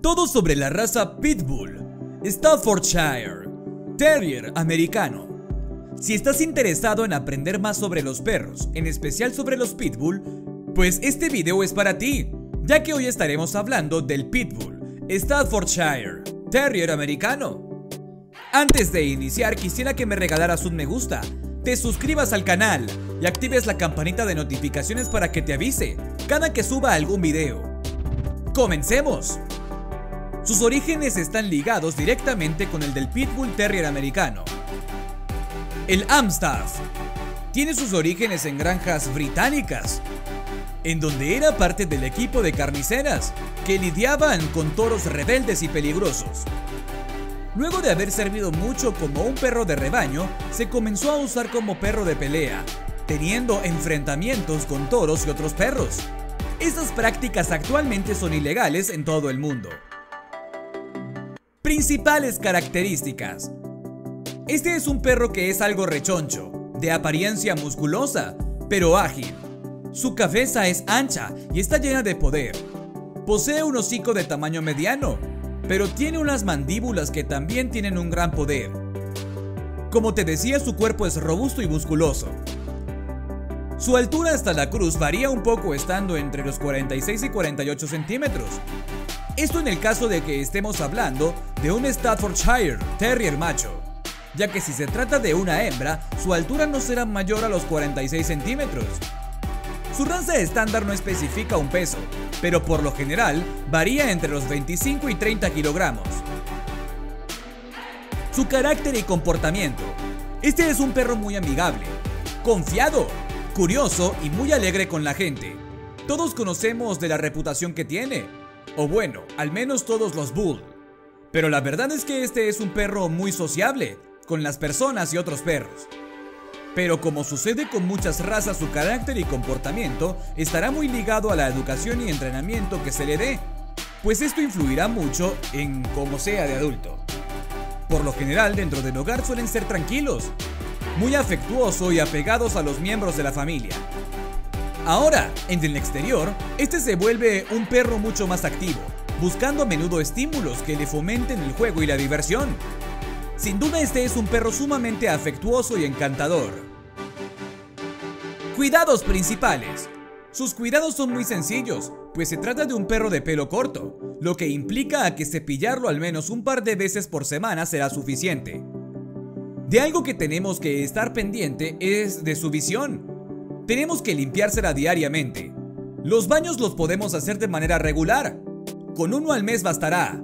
Todo sobre la raza Pitbull, Staffordshire, Terrier americano. Si estás interesado en aprender más sobre los perros, en especial sobre los Pitbull, pues este video es para ti, ya que hoy estaremos hablando del Pitbull, Staffordshire, Terrier americano. Antes de iniciar, quisiera que me regalaras un me gusta, te suscribas al canal y actives la campanita de notificaciones para que te avise cada que suba algún video. ¡Comencemos! Sus orígenes están ligados directamente con el del Pitbull Terrier americano. El Amstaff tiene sus orígenes en granjas británicas, en donde era parte del equipo de carniceras que lidiaban con toros rebeldes y peligrosos. Luego de haber servido mucho como un perro de rebaño, se comenzó a usar como perro de pelea, teniendo enfrentamientos con toros y otros perros. Estas prácticas actualmente son ilegales en todo el mundo. Principales características. Este es un perro que es algo rechoncho, de apariencia musculosa, pero ágil. Su cabeza es ancha y está llena de poder. Posee un hocico de tamaño mediano, pero tiene unas mandíbulas que también tienen un gran poder. Como te decía, su cuerpo es robusto y musculoso. Su altura hasta la cruz varía un poco, estando entre los 46 y 48 centímetros. Esto en el caso de que estemos hablando de un Staffordshire Terrier macho, ya que si se trata de una hembra, su altura no será mayor a los 46 centímetros. Su raza estándar no especifica un peso, pero por lo general varía entre los 25 y 30 kilogramos. Su carácter y comportamiento. Este es un perro muy amigable, confiado, curioso y muy alegre con la gente. Todos conocemos de la reputación que tiene, o bueno, al menos todos los Bull. Pero la verdad es que este es un perro muy sociable con las personas y otros perros. Pero como sucede con muchas razas, su carácter y comportamiento estará muy ligado a la educación y entrenamiento que se le dé, pues esto influirá mucho en cómo sea de adulto. Por lo general, dentro del hogar suelen ser tranquilos, muy afectuosos y apegados a los miembros de la familia. Ahora, en el exterior, este se vuelve un perro mucho más activo, buscando a menudo estímulos que le fomenten el juego y la diversión. Sin duda, este es un perro sumamente afectuoso y encantador. Cuidados principales. Sus cuidados son muy sencillos, pues se trata de un perro de pelo corto, lo que implica a que cepillarlo al menos un par de veces por semana será suficiente. De algo que tenemos que estar pendiente es de su visión. Tenemos que limpiársela diariamente. Los baños los podemos hacer de manera regular. Con uno al mes bastará.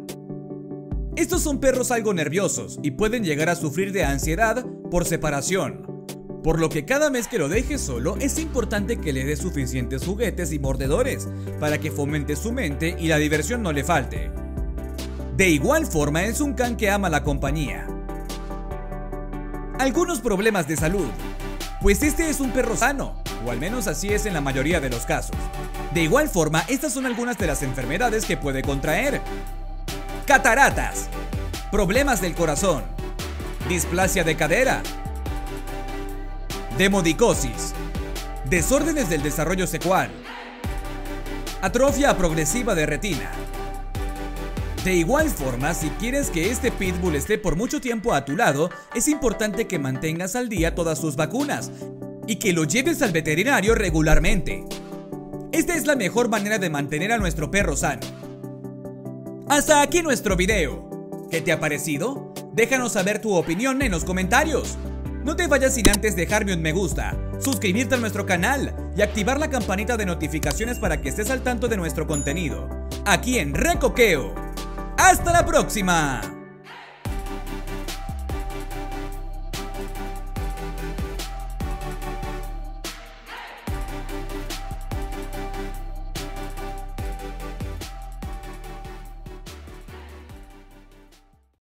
Estos son perros algo nerviosos y pueden llegar a sufrir de ansiedad por separación, por lo que cada vez que lo dejes solo es importante que le des suficientes juguetes y mordedores para que fomente su mente y la diversión no le falte. De igual forma, es un can que ama la compañía. Algunos problemas de salud, pues este es un perro sano, o al menos así es en la mayoría de los casos. De igual forma, estas son algunas de las enfermedades que puede contraer. Cataratas, problemas del corazón, displasia de cadera, demodicosis, desórdenes del desarrollo sexual, atrofia progresiva de retina. De igual forma, si quieres que este pitbull esté por mucho tiempo a tu lado, es importante que mantengas al día todas sus vacunas y que lo lleves al veterinario regularmente. Esta es la mejor manera de mantener a nuestro perro sano. Hasta aquí nuestro video. ¿Qué te ha parecido? Déjanos saber tu opinión en los comentarios. No te vayas sin antes dejarme un me gusta, suscribirte a nuestro canal y activar la campanita de notificaciones para que estés al tanto de nuestro contenido, aquí en Reckokeo. ¡Hasta la próxima!